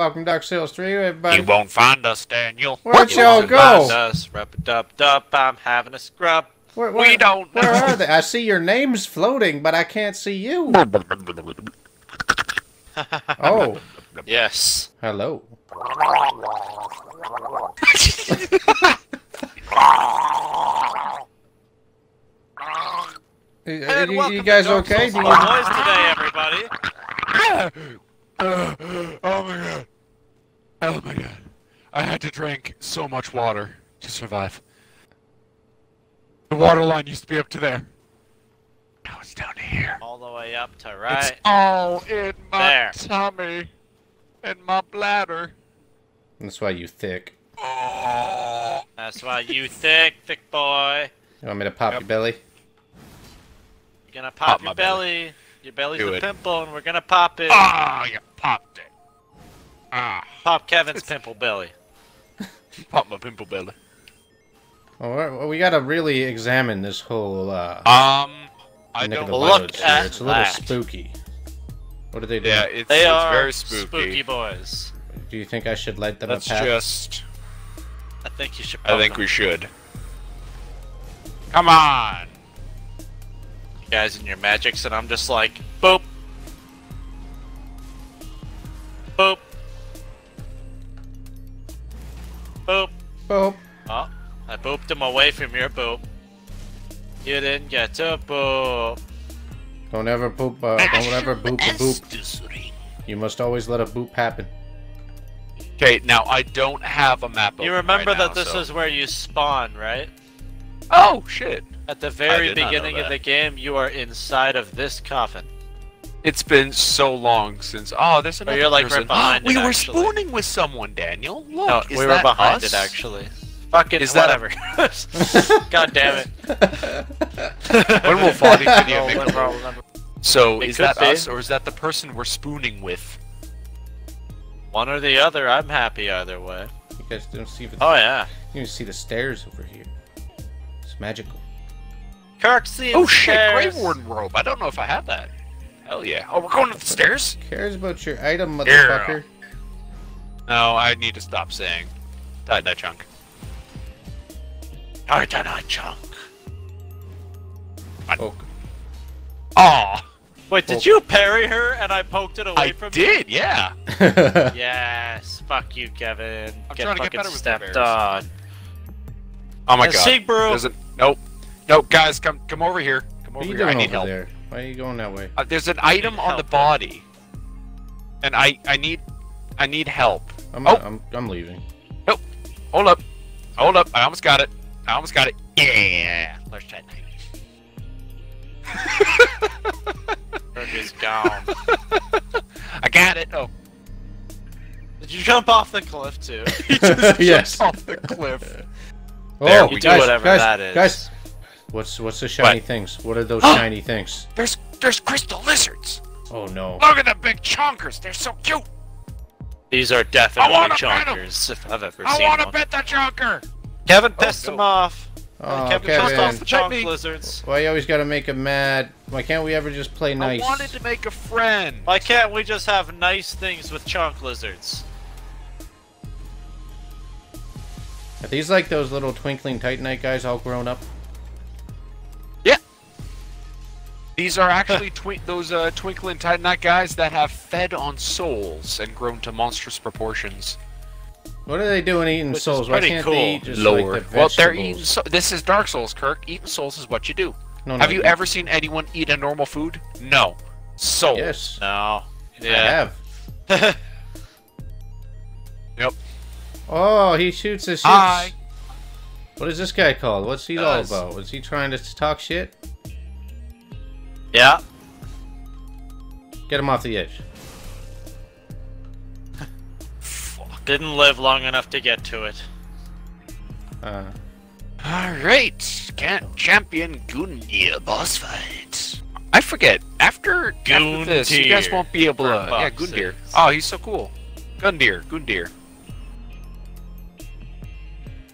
Welcome to Dark Souls 3, everybody. You won't find us, Daniel. Where'd y'all go? I'm having a scrub. We don't know. Where are they? I see your names floating, but I can't see you. Oh. Yes. Hello. You guys okay? Do you noise today, everybody? Oh my god. Oh my god. I had to drink so much water to survive. The water line used to be up to there. Now it's down to here. All the way up to right. It's all in my tummy. And my bladder. That's why you thick. Oh. That's why you thick, thick boy. You want me to pop your belly? You're gonna pop your belly. Your belly's a pimple and we're gonna pop it. Oh, you popped it. Ah. Pop Kevin's pimple belly. Pop my pimple belly. Well, we gotta really examine this whole, I don't look at It's a little spooky. What are they doing? Yeah, it's very spooky. Spooky boys. Do you think I should light them up? Let's just... I think you should. I think we should. Come on! Guys in your magics, and I'm just like, boop, boop, boop, boop. Oh, I booped him away from your boop. You didn't get to boop. Don't ever boop. Don't ever boop a boop. You must always let a boop happen. Okay, now I don't have a map. You remember that this is where you spawn, right? Oh shit. At the very beginning of the game, you are inside of this coffin. It's been so long since... Oh, there's another person. Right, we were spooning with someone, Daniel. Look, no, we were behind us? It, actually. Fucking whatever. God damn it. When will Foddy video make a... So, is that us, or is that the person we're spooning with? One or the other, I'm happy either way. You guys don't see... The... Oh, yeah. You can see the stairs over here. It's magical. Oh shit, Grey Warden robe. I don't know if I have that. Hell yeah. Oh, we're going up the stairs? Who cares about your item, motherfucker? Yeah. No, I need to stop saying Titanite Chunk. Titanite Chunk. I poke. Aw. Wait, did you parry her and I poked it away from you? I did, yeah. Yes. Fuck you, Kevin. I'm trying to get better with stepped on. Oh my god. Siegbrew. Nope. No, guys, come over here. Come over here. I need help. There? Why are you going that way? There's an item on the body, and I need help. I'm leaving. Nope. Hold up. I almost got it. Yeah. Let's try that. It's gone. I got it. Oh. Did you jump off the cliff too? He just jumped off the cliff. There we go. Whatever that is. Guys. What's the shiny things? What are those shiny things? There's crystal lizards. Oh no! Look at the big chonkers. They're so cute. These are definitely chonkers if I've ever seen one. I want to bet the chonker. Kevin pissed him off. Oh, Kevin pissed off the chonk lizards. Why you always gotta make him mad? Why can't we ever just play nice? I wanted to make a friend. Why can't we just have nice things with chonk lizards? Are these like those little Twinkling Titanite guys all grown up? These are actually those Twinkling Titanite guys that have fed on souls and grown to monstrous proportions. What are they doing eating souls? Why can't they eat just like the vegetables? They're eating this is Dark Souls, Kirk. Eating souls is what you do. No, have you ever seen anyone eat a normal food? No. Souls. Yes. No. Yeah. I have. Yep. Oh, he shoots his shit. Hi. What is this guy called? What's he all about? Is he trying to talk shit? Yeah. Get him off the edge. Fuck. Didn't live long enough to get to it. Alright. Champion Gundyr boss fight. I forget. After this, you guys won't be able to... yeah, Gundyr. Oh, he's so cool. Gundyr.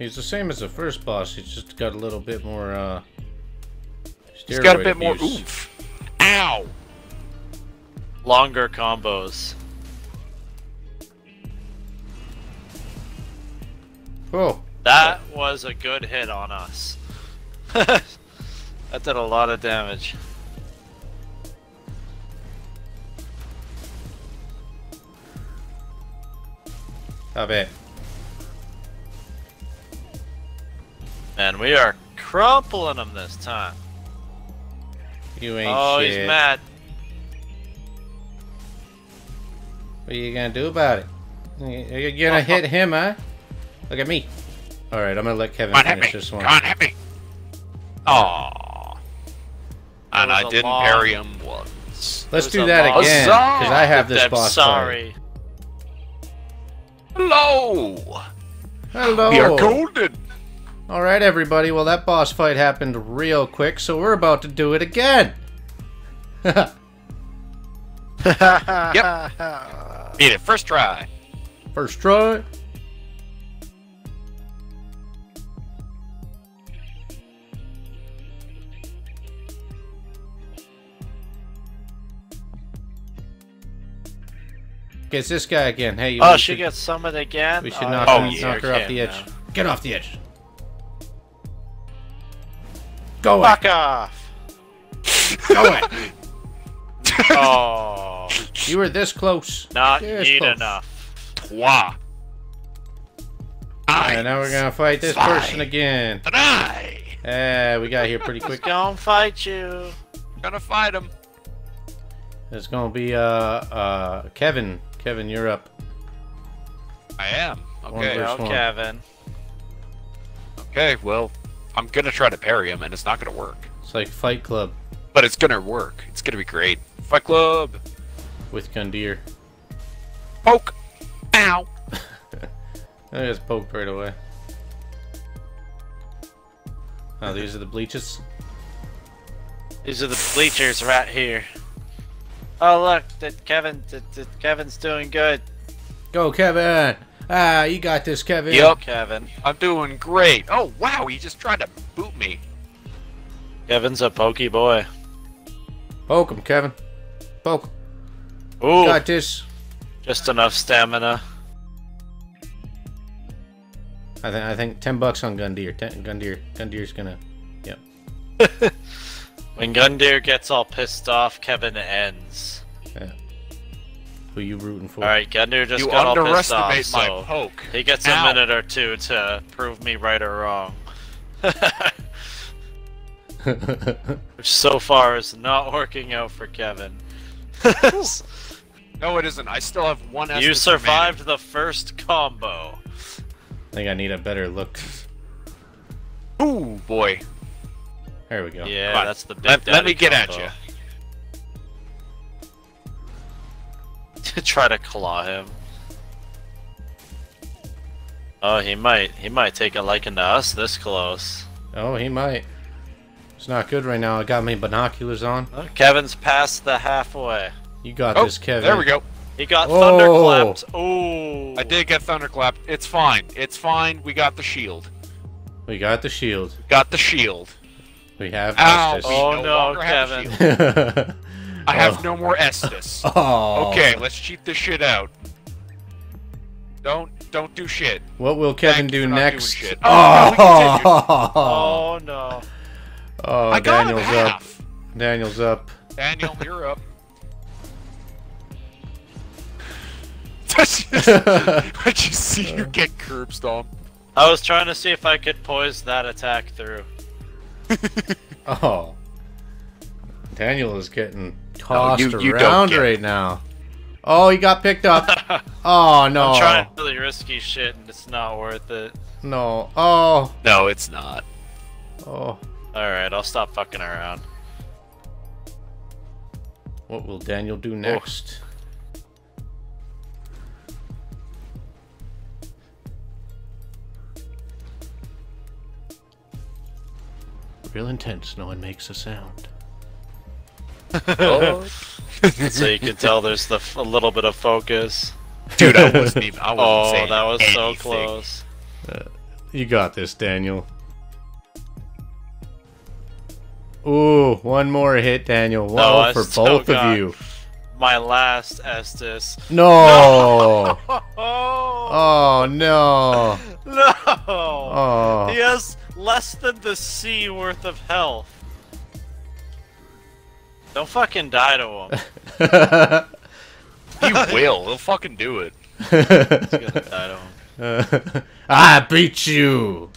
He's the same as the first boss. He's just got a little bit more, He's got a bit more oomph. Ow! Longer combos. Cool. That was a good hit on us. That did a lot of damage. Stop it. Man, we are crumpling him this time. You ain't shit. Oh, he's mad. What are you gonna do about it? You're gonna hit him, huh? Look at me. Alright, I'm gonna let Kevin finish this one. Come on, hit me. Aww. And I didn't parry him once. Let's do that again, because I have this boss. Sorry. Hello! Hello! We are golden! Alright, everybody. Well, that boss fight happened real quick, so we're about to do it again! Yep. Beat it. First try. First try. It's this guy again. Hey, you should get summoned again. We should knock her off the edge. No. Get off the edge. Go away. Fuck off. Go away. Oh. You were this close. Not neat enough. Wow. Alright, now we're gonna fight this person again. Yeah, we got here pretty quick. Gonna fight you. Gonna fight him. It's gonna be Kevin. Kevin, you're up. I am. Okay. Kevin. Okay, well, I'm gonna try to parry him, and it's not gonna work. It's like Fight Club. But it's gonna work. It's gonna be great. Fight Club! With Gundyr. Poke! Ow! I just poked right away. Oh, these are the bleachers? These are the bleachers right here. Oh look, Kevin's doing good. Go Kevin! Ah, you got this, Kevin. Yep, Kevin. I'm doing great. Oh wow, he just tried to boot me. Kevin's a pokey boy. Poke him, Kevin. Poke him. Ooh. Got this. Just enough stamina. I think $10 on Gundyr. Gundyr's gonna. Yep. When Gundyr gets all pissed off, Kevin ends. Yeah. Who you rooting for? Alright, Gundyr just got all pissed off, so poke. He gets a minute or two to prove me right or wrong. Which so far is not working out for Kevin. No, it isn't. I still have one Estus. You survived the first combo. I think I need a better look. Ooh, boy. There we go. Yeah, that's the big let me get combo. At you. Try to claw him. Oh, he might take a liking to us this close. Oh, he might. It's not good right now. I got my binoculars on. Oh, Kevin's past the halfway. You got this, Kevin. There we go. He got thunderclapped. Oh. I did get thunderclapped. It's fine. It's fine. We got the shield. We got the shield. Got the shield. We have Estus. Oh no, Kevin. I have no more Estus. Oh. Okay, let's cheat this shit out. Don't do shit. What will Kevin do next? Oh no. Oh, I got him half. Daniel's up. Daniel, you're up. I just see you get curb stomped. I was trying to see if I could poise that attack through. Oh, Daniel is getting tossed around right now. Oh, he got picked up. Oh no! I'm trying really risky shit, and it's not worth it. No. Oh. No, it's not. Oh. All right, I'll stop fucking around. What will Daniel do next? Oh. Real intense, no one makes a sound. Oh. So you can tell there's a little bit of focus. Dude, I wasn't even. Oh, that was anything. So close. You got this, Daniel. Ooh, one more hit, Daniel. Wow, for both of you. My last Estus. No! Oh, no! No! Oh. He has less than the C worth of health. Don't fucking die to him. He will. He'll fucking do it. He's gonna die to him. I beat you!